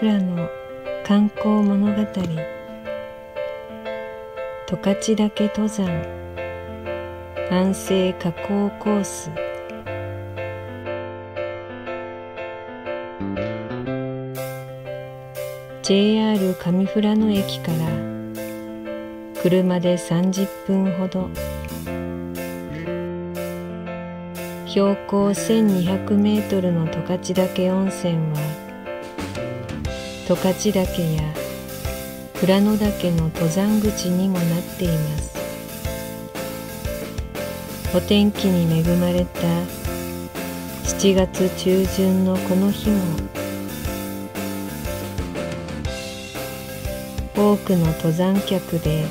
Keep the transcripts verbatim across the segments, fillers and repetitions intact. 富良野観光物語十勝岳登山安静火口コース。ジェイアール 上富良野駅から車でさんじゅっぷんほど、標高せんにひゃくメートルの十勝岳温泉は、十勝岳や富良野岳の登山口にもなっています。お天気に恵まれたしちがつ中旬のこの日も、多くの登山客で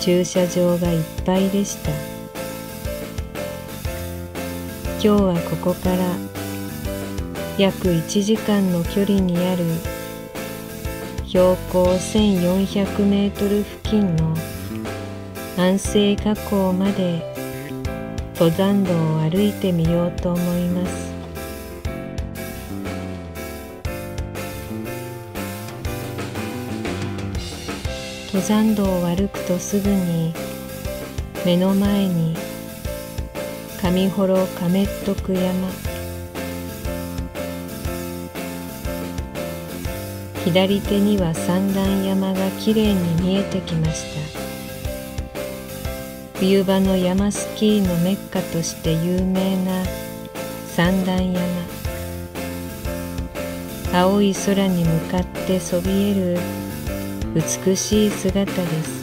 駐車場がいっぱいでした。今日はここから約いちじかんの距離にある標高せんよんひゃくメートル付近の安静火口まで登山道を歩いてみようと思います。登山道を歩くとすぐに目の前に上幌亀徳山、左手には三段山がきれいに見えてきました。冬場の山スキーのメッカとして有名な三段山、青い空に向かってそびえる美しい姿です。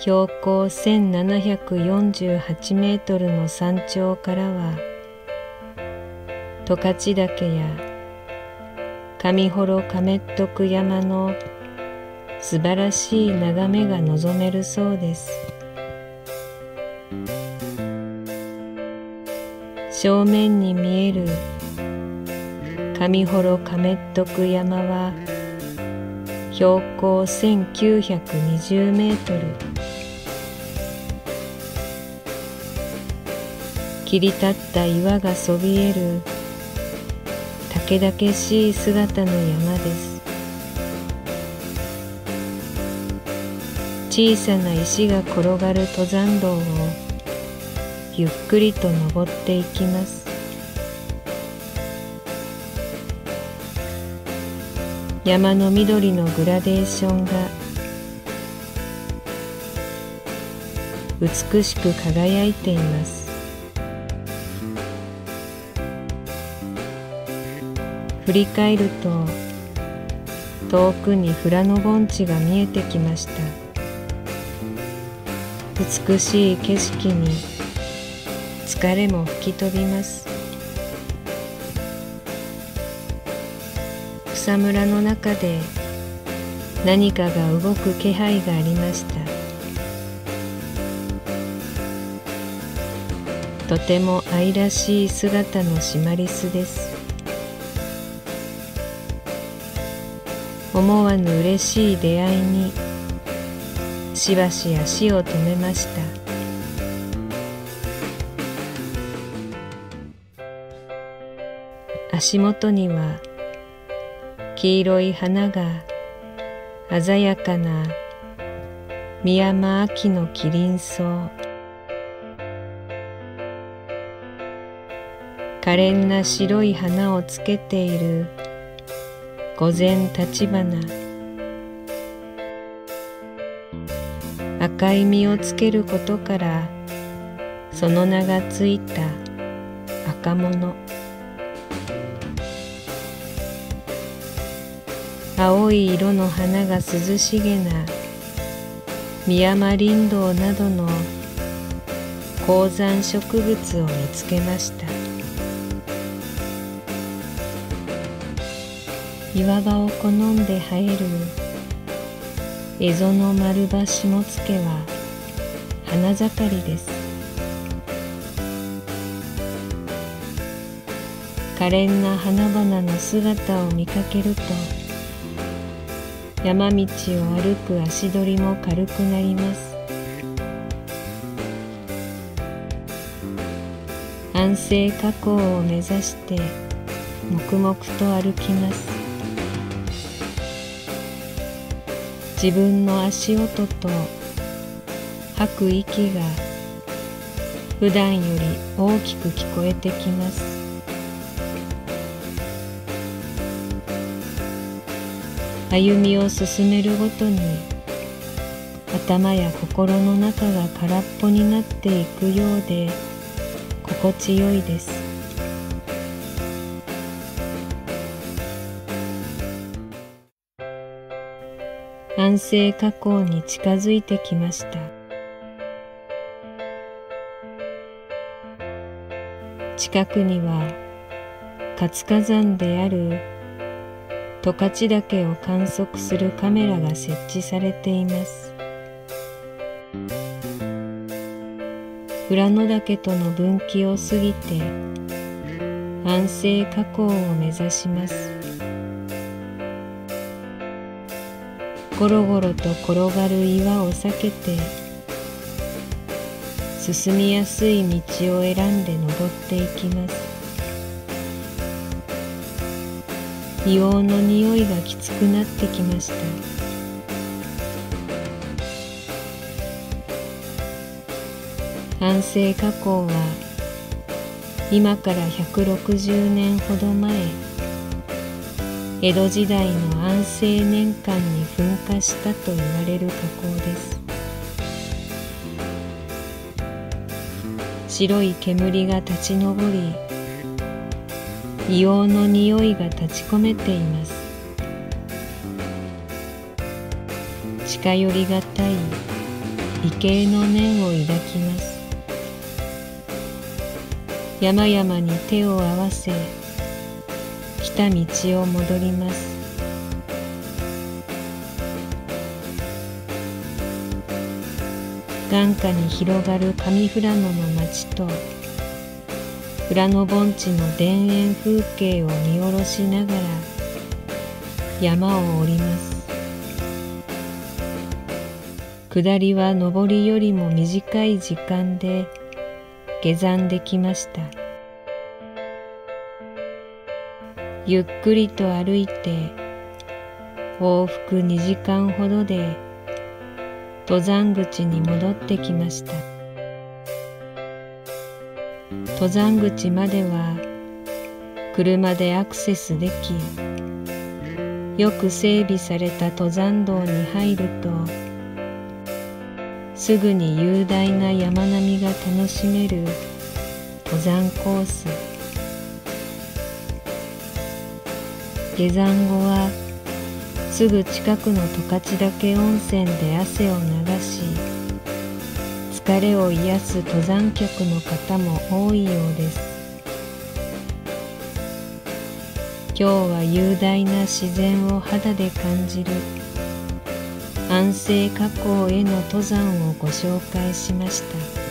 標高せんななひゃくよんじゅうはちメートルの山頂からは十勝岳や上幌亀徳山の素晴らしい眺めが望めるそうです。正面に見える上幌亀徳山は標高せんきゅうひゃくにじゅうメートル、切り立った岩がそびえるたけだけしい姿の山です。小さな石が転がる登山道をゆっくりと登っていきます。山の緑のグラデーションが美しく輝いています。振り返ると遠くに富良野盆地が見えてきました。美しい景色に疲れも吹き飛びます。草むらの中で何かが動く気配がありました。とても愛らしい姿のシマリスです。思わぬ嬉しい出会いにしばし足を止めました。足元には黄色い花が鮮やかなミヤマアキのキリンソウ、可憐な白い花をつけているゴゼンタチバナ、赤い実をつけることからその名がついた赤物、青い色の花が涼しげなミヤマリンドウなどの高山植物を見つけました。岩場を好んで生えるエゾノマルバシモツケは花盛りです。可憐な花々の姿を見かけると山道を歩く足取りも軽くなります。安静火口を目指して黙々と歩きます。自分の足音と吐く息が普段より大きく聞こえてきます。歩みを進めるごとに頭や心の中が空っぽになっていくようで心地よいです。安静火口に近づいてきました。近くには活火山である十勝岳を観測するカメラが設置されています。富良野岳との分岐を過ぎて安静火口を目指します。ゴロゴロと転がる岩を避けて進みやすい道を選んで登っていきます。硫黄の匂いがきつくなってきました。安静火口は今からひゃくろくじゅうねんほど前、江戸時代の安政年間に噴火したと言われる火口です。白い煙が立ち上り、硫黄の匂いが立ち込めています。近寄りがたい畏敬の念を抱きます。山々に手を合わせ、来た道を戻ります。眼下に広がる上富良野の町と富良野盆地の田園風景を見下ろしながら山を下ります。下りは上りよりも短い時間で下山できました。ゆっくりと歩いて往復にじかんほどで登山口に戻ってきました。登山口までは車でアクセスでき、よく整備された登山道に入るとすぐに雄大な山並みが楽しめる登山コース。下山後はすぐ近くの十勝岳温泉で汗を流し、疲れを癒す登山客の方も多いようです。今日は雄大な自然を肌で感じる安静火口への登山をご紹介しました。